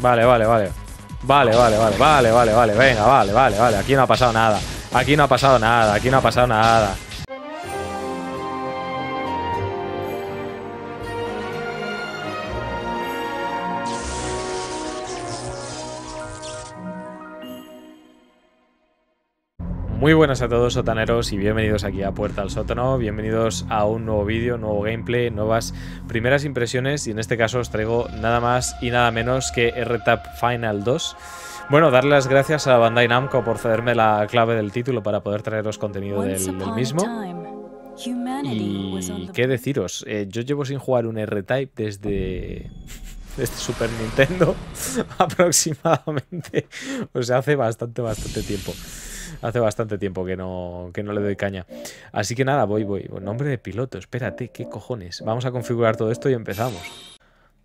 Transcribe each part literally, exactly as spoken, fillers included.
Vale, vale, vale. Vale, vale, vale, vale, vale, vale. Venga, vale, vale, vale. Aquí no ha pasado nada. Aquí no ha pasado nada. Aquí no ha pasado nada. Muy buenas a todos sotaneros y bienvenidos aquí a Puerta al Sótano, bienvenidos a un nuevo vídeo, nuevo gameplay, nuevas primeras impresiones y en este caso os traigo nada más y nada menos que R Type Final dos. Bueno, darle las gracias a Bandai Namco por cederme la clave del título para poder traeros contenido del, del mismo. Y qué deciros, eh, yo llevo sin jugar un R Type desde... este Super Nintendo aproximadamente, o sea, hace bastante, bastante tiempo. Hace bastante tiempo que no, que no le doy caña. Así que nada, voy, voy. Nombre de piloto, espérate, ¿qué cojones? Vamos a configurar todo esto y empezamos.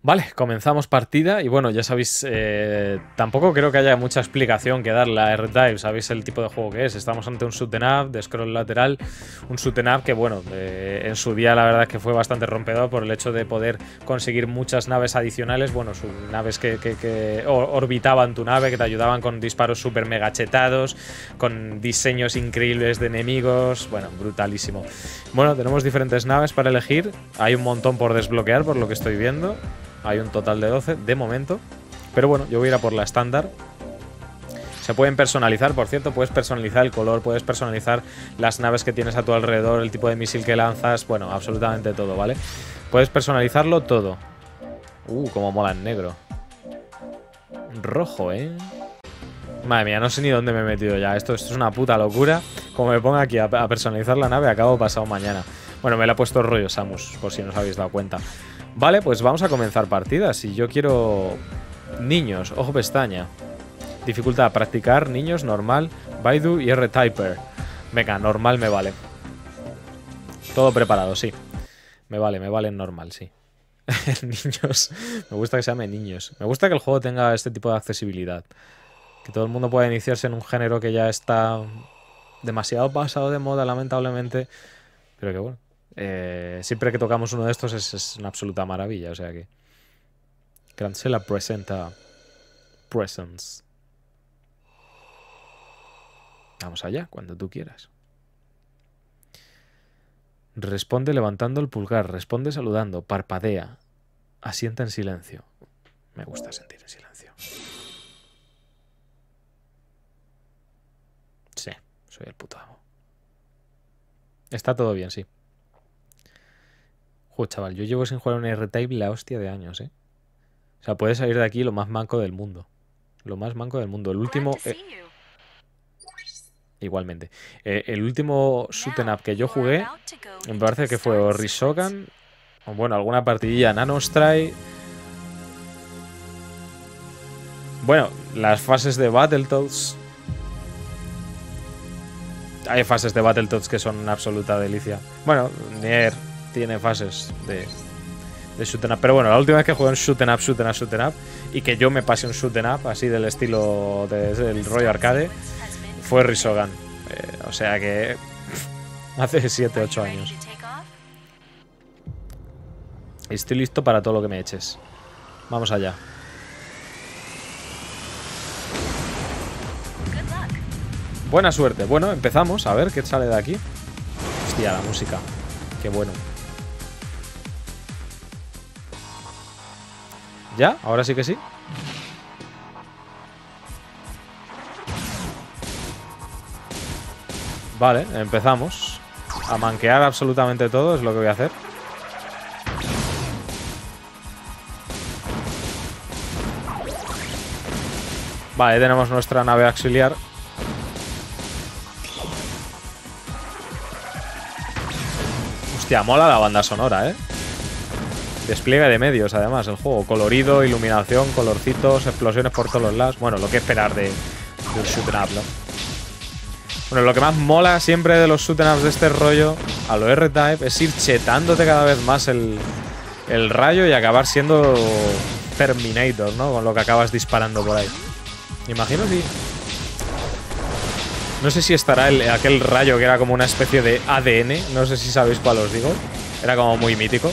Vale, comenzamos partida y bueno, ya sabéis, eh, tampoco creo que haya mucha explicación que darle a R Type, sabéis el tipo de juego que es. Estamos ante un shoot 'em up de scroll lateral, un shoot 'em up que bueno, eh, en su día la verdad es que fue bastante rompedor por el hecho de poder conseguir muchas naves adicionales, bueno, naves que, que, que orbitaban tu nave, que te ayudaban con disparos super mega chetados, con diseños increíbles de enemigos, bueno, brutalísimo. Bueno, tenemos diferentes naves para elegir, hay un montón por desbloquear por lo que estoy viendo. Hay un total de doce de momento. Pero bueno, yo voy a ir a por la estándar. Se pueden personalizar, por cierto. Puedes personalizar el color, puedes personalizar las naves que tienes a tu alrededor, el tipo de misil que lanzas. Bueno, absolutamente todo, ¿vale? Puedes personalizarlo todo. Uh, como mola en negro. Rojo, ¿eh? Madre mía, no sé ni dónde me he metido ya. Esto, esto es una puta locura. Como me ponga aquí a, a personalizar la nave, acabo pasado mañana. Bueno, me la ha puesto rollo Samus, por si no os habéis dado cuenta. Vale, pues vamos a comenzar partidas. Si yo quiero... Niños, ojo pestaña. Dificultad, practicar, niños, normal, Baidu y R-Typer. Venga, normal me vale. Todo preparado, sí. Me vale, me vale normal, sí. Niños. Me gusta que se llame niños. Me gusta que el juego tenga este tipo de accesibilidad. Que todo el mundo pueda iniciarse en un género que ya está demasiado pasado de moda, lamentablemente. Pero que bueno. Eh, siempre que tocamos uno de estos es, es una absoluta maravilla, o sea que Cancela presenta Presents. Vamos allá, cuando tú quieras. Responde levantando el pulgar, responde saludando, parpadea, asienta en silencio. Me gusta sentir en silencio. Sí, soy el puto amo. Está todo bien, sí. Joder, chaval, yo llevo sin jugar un R Type la hostia de años, ¿eh? O sea, puedes salir de aquí lo más manco del mundo. Lo más manco del mundo. El último... Eh... Igualmente. Eh, el último shoot'em up que yo jugué, me parece que fue Rishogun, o bueno, alguna partidilla Nanostray. Bueno, las fases de Battletoads. Hay fases de Battletoads que son una absoluta delicia. Bueno, Nier... tiene fases de, de shoot'em up, pero bueno, la última vez que jugué un shoot'em up, shoot'em up, shoot'em up, y que yo me pasé un shoot'em up así del estilo de, del rollo arcade, fue Rishogun, eh, o sea que hace siete ocho años. Estoy listo para todo lo que me eches. Vamos allá. Buena suerte. Bueno, empezamos a ver qué sale de aquí. Hostia, la música, qué bueno. ¿Ya? ¿Ahora sí que sí? Vale, empezamos. A manquear absolutamente todo es lo que voy a hacer. Vale, tenemos nuestra nave auxiliar. Hostia, mola la banda sonora, ¿eh? Despliegue de medios, además, el juego. Colorido, iluminación, colorcitos, explosiones por todos los lados. Bueno, lo que esperar de, de un shoot'em up, ¿no? Bueno, lo que más mola siempre de los shoot'em ups de este rollo a lo R Type es ir chetándote cada vez más el, el rayo y acabar siendo Terminator, ¿no? Con lo que acabas disparando por ahí. Me imagino que... No sé si estará el, aquel rayo que era como una especie de A D N. No sé si sabéis cuál os digo. Era como muy mítico.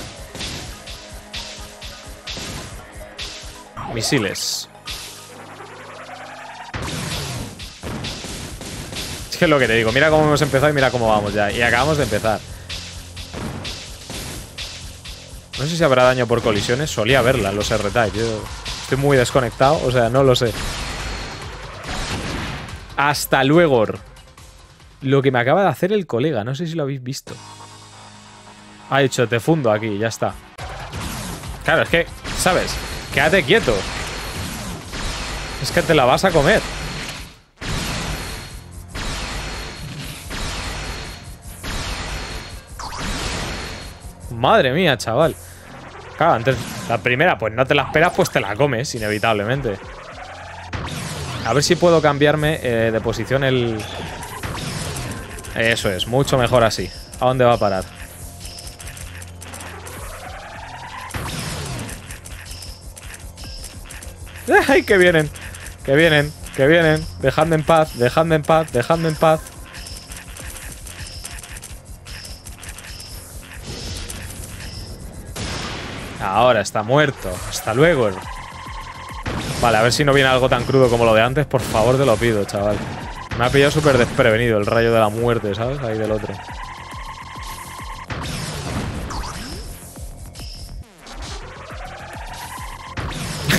Misiles. que es lo que te digo. Mira cómo hemos empezado y mira cómo vamos ya. Y acabamos de empezar. No sé si habrá daño por colisiones. Solía haberla en los R-Type. Yo estoy muy desconectado. O sea, no lo sé. Hasta luego. Lo que me acaba de hacer el colega. No sé si lo habéis visto. Ha hecho, te fundo aquí. Ya está. Claro, es que, ¿sabes? Quédate quieto. Es que te la vas a comer. Madre mía, chaval. Claro, antes la primera, pues no te la esperas, pues te la comes, inevitablemente. A ver si puedo cambiarme eh, de posición el... Eso es, mucho mejor así. ¿A dónde va a parar? ¡Ay, que vienen! ¡Que vienen! ¡Que vienen! Dejadme en paz, dejadme en paz, dejadme en paz. Ahora está muerto. Hasta luego. Vale, a ver si no viene algo tan crudo como lo de antes. Por favor, te lo pido, chaval. Me ha pillado súper desprevenido el rayo de la muerte, ¿sabes? Ahí del otro.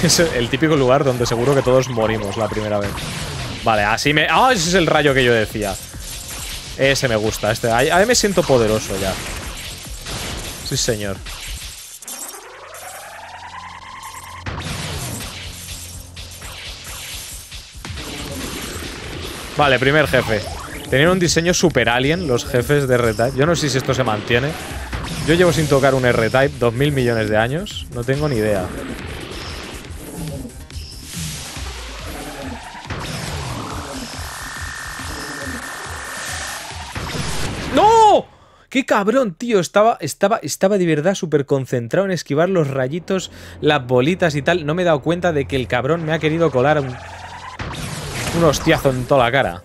Es el típico lugar donde seguro que todos morimos la primera vez. Vale, así me... ¡Ah! ¡Oh, ese es el rayo que yo decía! Ese me gusta. Este. Ahí, ahí me siento poderoso ya. Sí, señor. Vale, primer jefe. Tenían un diseño super alien los jefes de R-Type. Yo no sé si esto se mantiene. Yo llevo sin tocar un R-Type dos mil millones de años. No tengo ni idea. ¡No! ¡Qué cabrón, tío! Estaba, estaba, estaba de verdad súper concentrado en esquivar los rayitos, las bolitas y tal. No me he dado cuenta de que el cabrón me ha querido colar un... Un hostiazo en toda la cara.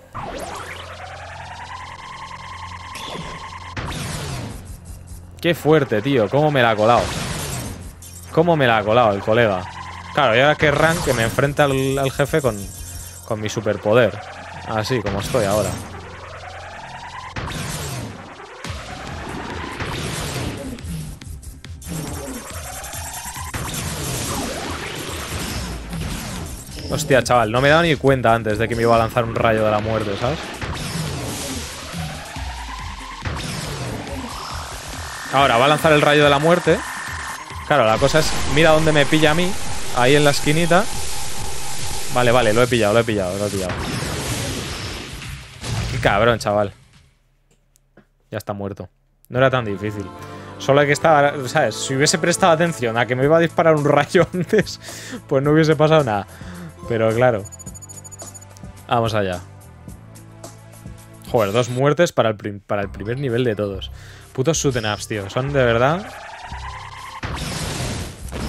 Qué fuerte, tío. Cómo me la ha colado. Cómo me la ha colado el colega. Claro, y ahora querrán que me enfrente al, al jefe con, con mi superpoder. Así como estoy ahora. Hostia, chaval, no me he dado ni cuenta antes de que me iba a lanzar un rayo de la muerte, ¿sabes? Ahora, va a lanzar el rayo de la muerte. Claro, la cosa es, mira dónde me pilla a mí. Ahí en la esquinita. Vale, vale, lo he pillado, lo he pillado, lo he pillado. Qué cabrón, chaval. Ya está muerto. No era tan difícil. Solo que estaba, ¿sabes? Si hubiese prestado atención a que me iba a disparar un rayo antes, pues no hubiese pasado nada. Pero claro. Vamos allá. Joder, dos muertes para el, prim para el primer nivel de todos. Putos shoot 'em ups, tío. Son de verdad.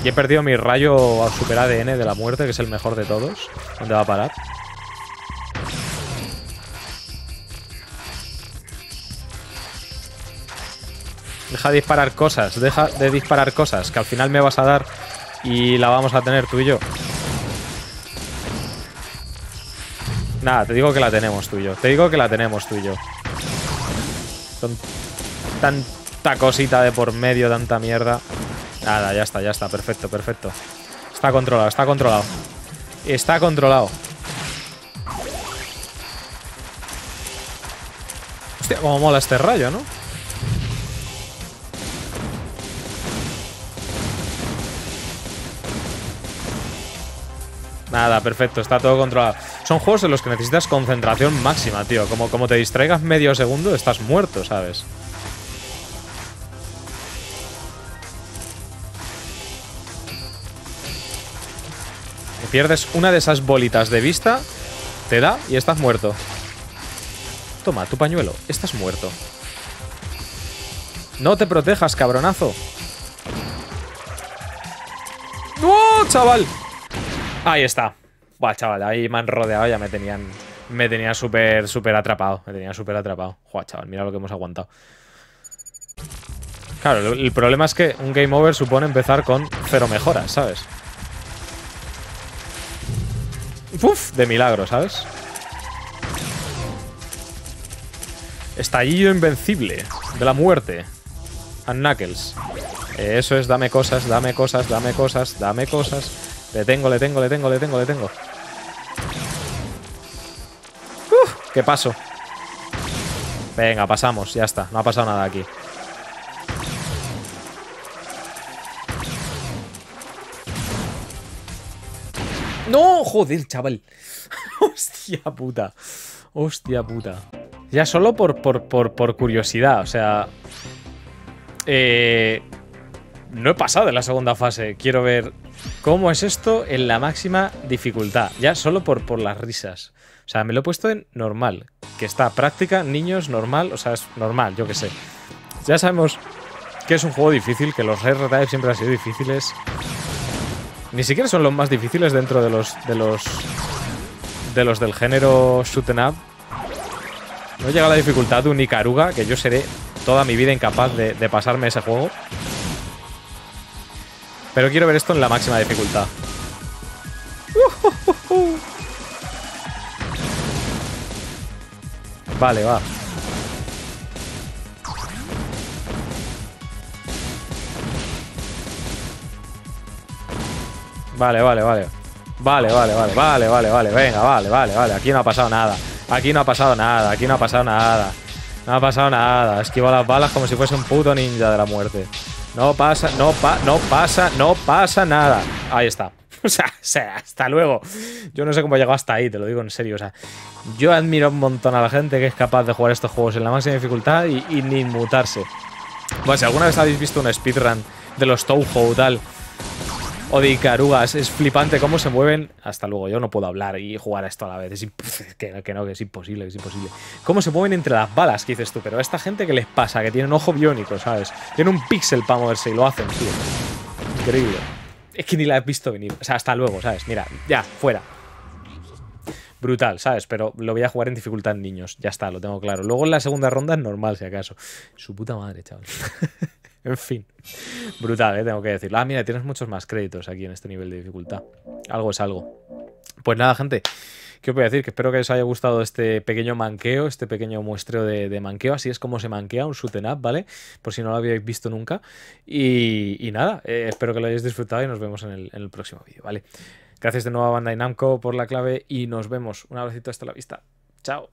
Y he perdido mi rayo al super A D N de la muerte, que es el mejor de todos. ¿Dónde va a parar? Deja de disparar cosas. Deja de disparar cosas. Que al final me vas a dar y la vamos a tener tú y yo. Nada, te digo que la tenemos tú y yo. Te digo que la tenemos tú y yo. Son tanta cosita de por medio, tanta mierda. Nada, ya está, ya está. Perfecto, perfecto. Está controlado, está controlado. Está controlado. Hostia, cómo mola este rayo, ¿no? Nada, perfecto, está todo controlado. Son juegos en los que necesitas concentración máxima, tío. Como, como te distraigas medio segundo, estás muerto, ¿sabes? Te pierdes una de esas bolitas de vista, te da y estás muerto. Toma, tu pañuelo, estás muerto. No te protejas, cabronazo. ¡No, chaval! Ahí está. Buah, chaval, ahí me han rodeado, ya me tenían... Me tenían súper, súper atrapado. Me tenían súper atrapado. Buah, chaval, mira lo que hemos aguantado. Claro, el problema es que un game over supone empezar con cero mejoras, ¿sabes? Uf, de milagro, ¿sabes? Estallido invencible de la muerte. And Knuckles. Eh, eso es, dame cosas, dame cosas, dame cosas, dame cosas. Le tengo, le tengo, le tengo, le tengo, le tengo. ¡Uf! ¡Qué paso! Venga, pasamos, ya está. No ha pasado nada aquí. ¡No! ¡Joder, chaval! ¡Hostia puta! ¡Hostia puta! Ya solo por, por, por, por curiosidad, o sea... Eh, no he pasado de la segunda fase. Quiero ver cómo es esto en la máxima dificultad. Ya solo por, por las risas. O sea, me lo he puesto en normal. Que está práctica, niños, normal. O sea, es normal, yo qué sé. Ya sabemos que es un juego difícil, que los R-Type siempre han sido difíciles. Ni siquiera son los más difíciles dentro de los, de los, de los del género shoot'em up. No llega a la dificultad de un Ikaruga, que yo seré toda mi vida incapaz de, de pasarme ese juego. Pero quiero ver esto en la máxima dificultad. Vale, va. Vale, vale, vale. Vale, vale, vale, vale, vale, vale. Venga, vale, vale, vale. Aquí no ha pasado nada. Aquí no ha pasado nada, aquí no ha pasado nada. No ha pasado nada. Esquiva las balas como si fuese un puto ninja de la muerte. No pasa, no pa, no pasa, no pasa nada. Ahí está. O sea, o sea, hasta luego. Yo no sé cómo he llegado hasta ahí, te lo digo en serio. O sea, yo admiro un montón a la gente que es capaz de jugar estos juegos en la máxima dificultad y, y ni mutarse. Bueno, si alguna vez habéis visto un speedrun de los Touhou o tal... O de Ikarugas, es flipante cómo se mueven. Hasta luego, yo no puedo hablar y jugar a esto a la vez. Es que, que no, que es imposible, que es imposible. Cómo se mueven entre las balas, que dices tú. Pero a esta gente, ¿qué les pasa? Que tienen ojo biónico, ¿sabes? Tienen un píxel para moverse y lo hacen, tío. Increíble. Es que ni la he visto venir. O sea, hasta luego, ¿sabes? Mira, ya, fuera. Brutal, ¿sabes? Pero lo voy a jugar en dificultad niños. Ya está, lo tengo claro. Luego en la segunda ronda es normal, si acaso. Su puta madre, chaval. En fin, brutal, ¿eh? Tengo que decirlo. Ah, mira, tienes muchos más créditos aquí en este nivel de dificultad. Algo es algo. Pues nada, gente, ¿qué os voy a decir? Que espero que os haya gustado este pequeño manqueo, este pequeño muestreo de, de manqueo. Así es como se manquea un shoot'em up, ¿vale? Por si no lo habéis visto nunca. Y, y nada, eh, espero que lo hayáis disfrutado y nos vemos en el, en el próximo vídeo, ¿vale? Gracias de nuevo a Bandai Namco por la clave y nos vemos. Un abracito, hasta la vista. Chao.